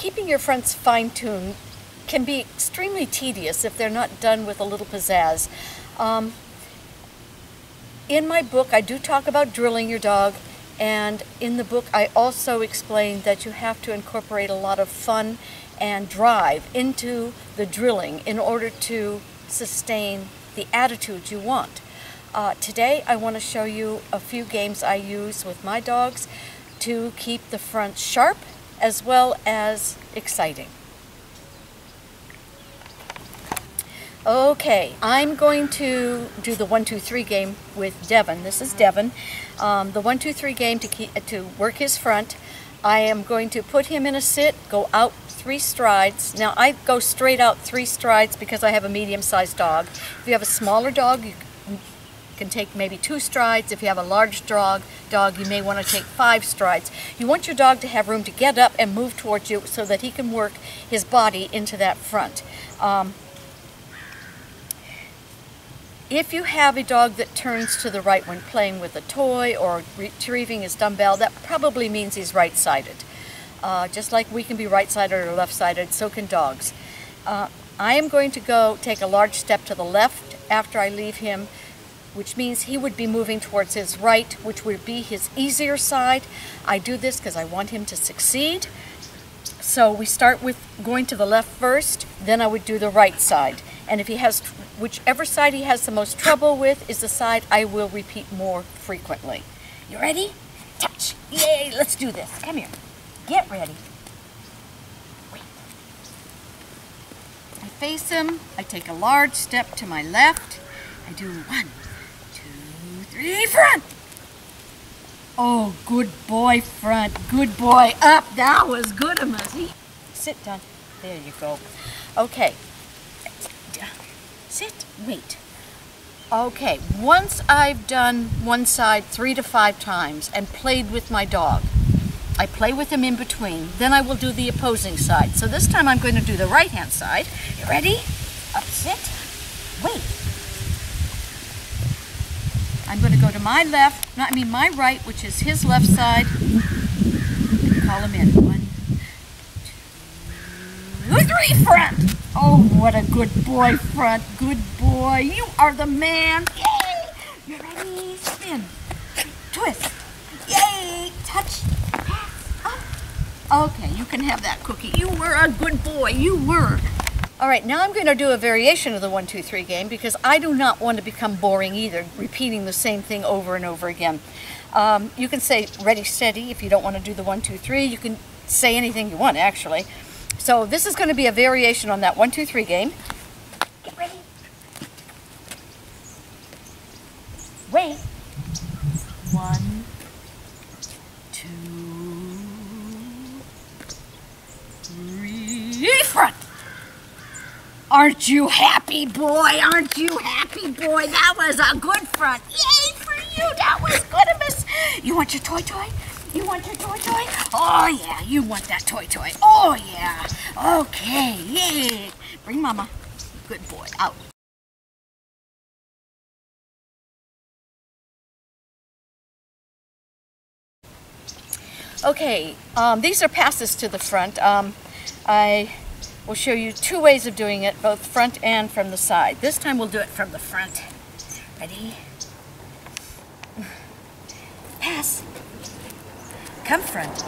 keeping your fronts fine-tuned can be extremely tedious if they're not done with a little pizzazz. In my book, I do talk about drilling your dog, and in the book I also explain that you have to incorporate a lot of fun and drive into the drilling in order to sustain the attitude you want. Today I want to show you a few games I use with my dogs to keep the front sharp as well as exciting. Okay, I'm going to do the 1-2-3 game with Devon. This is Devon. The 1-2-3 game to work his front. I am going to put him in a sit, go out 3 strides. Now I go straight out 3 strides because I have a medium-sized dog. If you have a smaller dog, you can take maybe 2 strides. If you have a large dog, you may want to take 5 strides. You want your dog to have room to get up and move towards you so that he can work his body into that front. If you have a dog that turns to the right when playing with a toy or retrieving his dumbbell, that probably means he's right-sided. Just like we can be right-sided or left-sided, so can dogs. I am going to go take a large step to the left after I leave him, which means he would be moving towards his right, which would be his easier side. I do this because I want him to succeed. So we start with going to the left first, then I would do the right side. And if he has, whichever side he has the most trouble with is the side I will repeat more frequently. You ready? Touch. Yay, let's do this. Come here. Get ready. Wait. I face him. I take a large step to my left. I do 1, 2, 3, front. Oh, good boy, front. Good boy, up. That was good, Amazzy. Sit down. There you go. Okay. Sit, wait. Okay, once I've done one side 3 to 5 times and played with my dog, I play with him in between, then I will do the opposing side. So this time I'm going to do the right-hand side. You ready? Up, sit, wait. I'm going to go to my left, my right, which is his left side. Call him in. 1, 2, 3, front. Oh, what a good boy, front. Good boy. You are the man. Yay! You ready? Spin. Twist. Yay! Touch. Up. Okay, you can have that cookie. You were a good boy. You were. All right, now I'm going to do a variation of the 1-2-3 game because I do not want to become boring either, repeating the same thing over and over again. You can say ready, steady if you don't want to do the 1-2-3. You can say anything you want, actually. So this is going to be a variation on that 1-2-3 game. Get ready. Wait. 1, 2, 3, front. Aren't you happy, boy? Aren't you happy, boy? That was a good front. Yay for you. That was good, Miss. You want your toy? You want your toy? Oh, yeah, you want that toy. Oh, yeah. Okay, yay. Bring Mama. Good boy, out. Okay, these are passes to the front. I will show you 2 ways of doing it, both front and from the side. This time we'll do it from the front. Ready? Pass. Come front.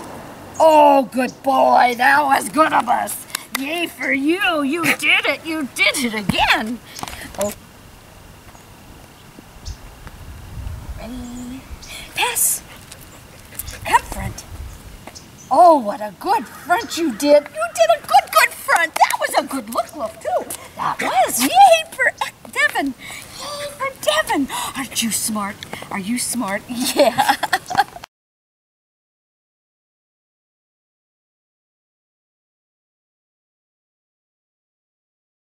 Oh, good boy. That was good of us. Yay for you. You did it. You did it again. Oh. Ready? Pass. Come front. Oh, what a good front you did. You did a good front. That was a good look too. That was. Yay for Devon. Yay for Devon. Aren't you smart? Are you smart? Yeah.